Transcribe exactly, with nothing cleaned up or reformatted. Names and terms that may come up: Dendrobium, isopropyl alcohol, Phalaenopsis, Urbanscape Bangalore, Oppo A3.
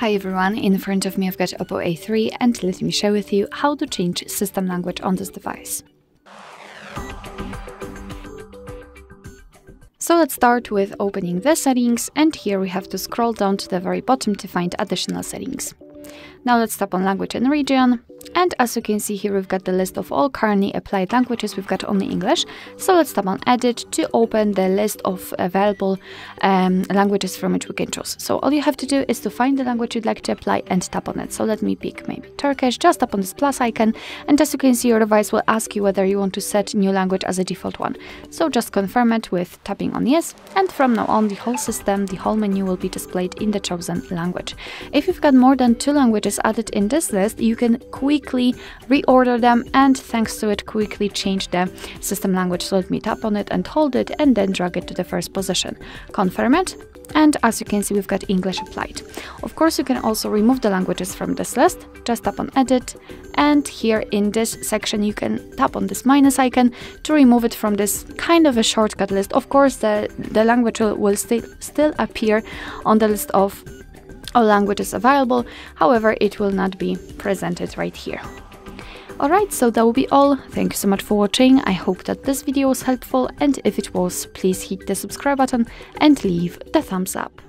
Hi everyone, in front of me I've got Oppo A three and let me share with you how to change system language on this device. So let's start with opening the settings, and here we have to scroll down to the very bottom to find additional settings. Now let's tap on language and region, and as you can see here we've got the list of all currently applied languages. We've got only English, so let's tap on edit to open the list of available um, languages from which we can choose. So all you have to do is to find the language you'd like to apply and tap on it. So let me pick maybe Turkish, just tap on this plus icon, and as you can see your device will ask you whether you want to set new language as a default one. So just confirm it with tapping on yes, and from now on the whole system, the whole menu will be displayed in the chosen language. If you've got more than two languages added in this list, you can quickly reorder them and thanks to it quickly change the system language. So let me tap on it and hold it and then drag it to the first position. Confirm it, and as you can see we've got English applied. Of course you can also remove the languages from this list. Just tap on edit, and here in this section you can tap on this minus icon to remove it from this kind of a shortcut list. Of course the, the language will, will still still appear on the list of all languages available, however it will not be presented right here. Alright, so that will be all. Thank you so much for watching. I hope that this video was helpful, and if it was, please hit the subscribe button and leave the thumbs up.